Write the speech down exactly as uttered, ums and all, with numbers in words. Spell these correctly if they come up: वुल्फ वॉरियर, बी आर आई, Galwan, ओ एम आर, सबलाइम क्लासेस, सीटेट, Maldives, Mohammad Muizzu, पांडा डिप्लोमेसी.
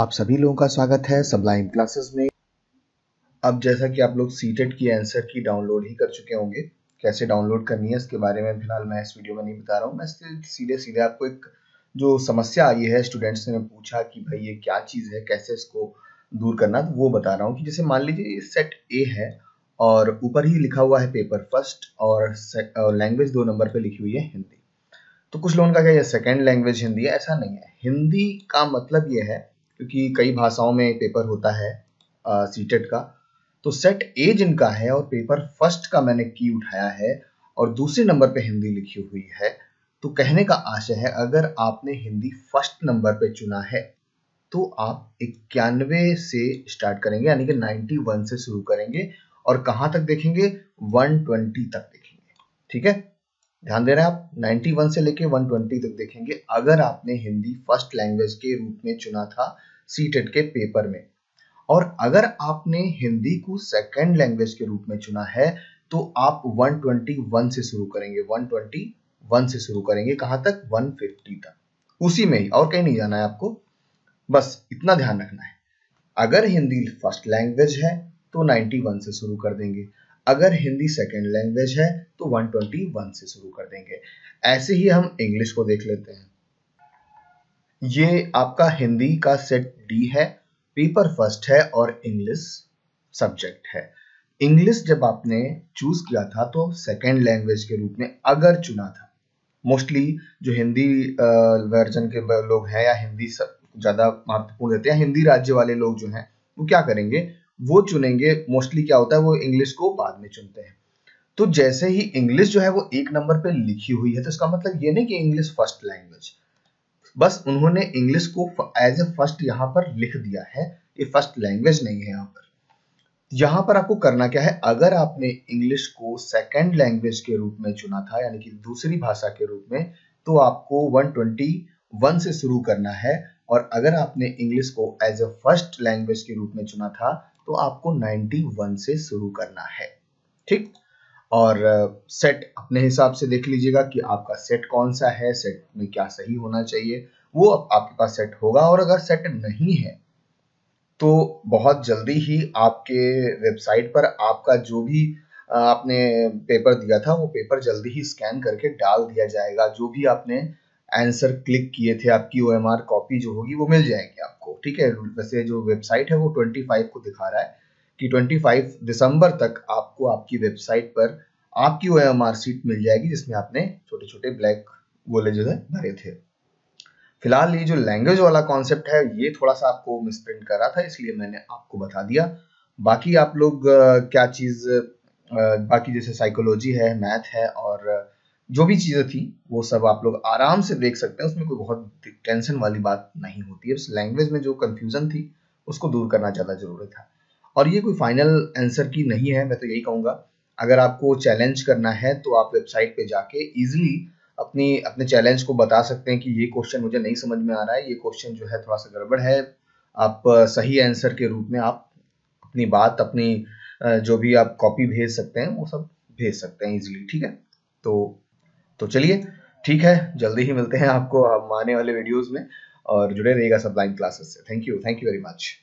आप सभी लोगों का स्वागत है सबलाइम क्लासेस में। अब जैसा कि आप लोग सीटेट की आंसर की डाउनलोड ही कर चुके होंगे, कैसे डाउनलोड करनी है इसके बारे में फिलहाल मैं इस वीडियो में नहीं बता रहा हूँ। मैं सीधे सीधे आपको एक जो समस्या आई है स्टूडेंट्स ने पूछा कि भाई ये क्या चीज़ है, कैसे इसको दूर करना, तो वो बता रहा हूँ कि जैसे मान लीजिए सेट ए है और ऊपर ही लिखा हुआ है पेपर फर्स्ट और लैंग्वेज दो नंबर पर लिखी हुई है हिंदी। तो कुछ लोगों का क्या है सेकेंड लैंग्वेज हिंदी है, ऐसा नहीं है। हिंदी का मतलब ये है, क्योंकि कई भाषाओं में पेपर होता है सीटेट का, तो सेट ए जिनका है और पेपर फर्स्ट का मैंने की उठाया है और दूसरे नंबर पे हिंदी लिखी हुई है, तो कहने का आशय है अगर आपने हिंदी फर्स्ट नंबर पे चुना है तो आप इक्यानवे से स्टार्ट करेंगे, यानी कि इक्यानवे से शुरू करेंगे और कहाँ तक देखेंगे एक सौ बीस तक देखेंगे। ठीक है, ध्यान दे रहे हैं आप, इक्यानवे से लेके एक सौ बीस तक देखेंगे अगर आपने हिंदी फर्स्ट लैंग्वेज के रूप में चुना था सीटेट के पेपर में। और अगर आपने हिंदी को सेकंड लैंग्वेज के रूप में चुना है तो आप एक सौ इक्कीस से शुरू करेंगे, एक सौ इक्कीस से शुरू करेंगे, कहाँ तक एक सौ पचास तक, उसी में ही, और कहीं नहीं जाना है आपको, बस इतना ध्यान रखना है। अगर हिंदी फर्स्ट लैंग्वेज है तो इक्यानवे से शुरू कर देंगे, अगर हिंदी सेकेंड लैंग्वेज है तो एक सौ इक्कीस से शुरू कर देंगे। ऐसे ही हम इंग्लिश को देख लेते हैं। ये आपका हिंदी का सेट डी है, पेपर फर्स्ट है और इंग्लिश सब्जेक्ट है। इंग्लिश जब आपने चूज किया था तो सेकेंड लैंग्वेज के रूप में अगर चुना था, मोस्टली जो हिंदी वर्जन के लोग हैं या हिंदी ज़्यादा महत्वपूर्ण देते हैं, हिंदी राज्य वाले लोग जो हैं वो क्या करेंगे, वो चुनेंगे। मोस्टली क्या होता है वो इंग्लिश को बाद में चुनते हैं। तो जैसे ही इंग्लिश जो है वो एक नंबर पे लिखी हुई है तो इसका मतलब ये नहीं कि इंग्लिश फर्स्ट लैंग्वेज, बस उन्होंने इंग्लिश को एज ए फर्स्ट यहाँ पर लिख दिया है, ये फर्स्ट लैंग्वेज नहीं है। यहाँ पर यहाँ पर आपको करना क्या है, अगर आपने इंग्लिश को सेकेंड लैंग्वेज के रूप में चुना था यानी कि दूसरी भाषा के रूप में, तो आपको एक सौ इक्कीस से शुरू करना है, और अगर आपने इंग्लिश को एज ए फर्स्ट लैंग्वेज के रूप में चुना था तो आपको इक्यानवे से शुरू करना है। ठीक, और सेट अपने हिसाब से देख लीजिएगा कि आपका सेट कौन सा है, सेट में क्या सही होना चाहिए, वो आपके पास सेट होगा। और अगर सेट नहीं है तो बहुत जल्दी ही आपके वेबसाइट पर आपका जो भी आपने पेपर दिया था वो पेपर जल्दी ही स्कैन करके डाल दिया जाएगा। जो भी आपने आंसर क्लिक किए थे, आपकी ओ एम आर कॉपी जो होगी वो मिल जाएगी आपको। ठीक है, वैसे जो वेबसाइट है वो पच्चीस को दिखा रहा है कि पच्चीस दिसंबर तक आपको आपकी वेबसाइट पर आपकी ओ एम आर सीट मिल जाएगी जिसमें आपने छोटे छोटे ब्लैक गोले जो है भरे थे। फिलहाल ये जो लैंग्वेज वाला कॉन्सेप्ट है ये थोड़ा सा आपको मिसप्रिंट कर रहा था, इसलिए मैंने आपको बता दिया। बाकी आप लोग क्या चीज़, बाकी जैसे साइकोलॉजी है, मैथ है और जो भी चीज़ें थी वो सब आप लोग आराम से देख सकते हैं, उसमें कोई बहुत टेंशन वाली बात नहीं होती है। उस लैंग्वेज में जो कंफ्यूजन थी उसको दूर करना ज़्यादा जरूरी था। और ये कोई फाइनल आंसर की नहीं है, मैं तो यही कहूँगा अगर आपको चैलेंज करना है तो आप वेबसाइट पे जाके ईजिली अपनी अपने चैलेंज को बता सकते हैं कि ये क्वेश्चन मुझे नहीं समझ में आ रहा है, ये क्वेश्चन जो है थोड़ा सा गड़बड़ है। आप सही आंसर के रूप में आप अपनी बात, अपनी जो भी आप कॉपी भेज सकते हैं वो सब भेज सकते हैं ईजिली। ठीक है, तो तो चलिए ठीक है, जल्दी ही मिलते हैं आपको हम आने वाले वीडियोस में, और जुड़े रहिएगा सबलाइम क्लासेस से। Thank you, thank you very much.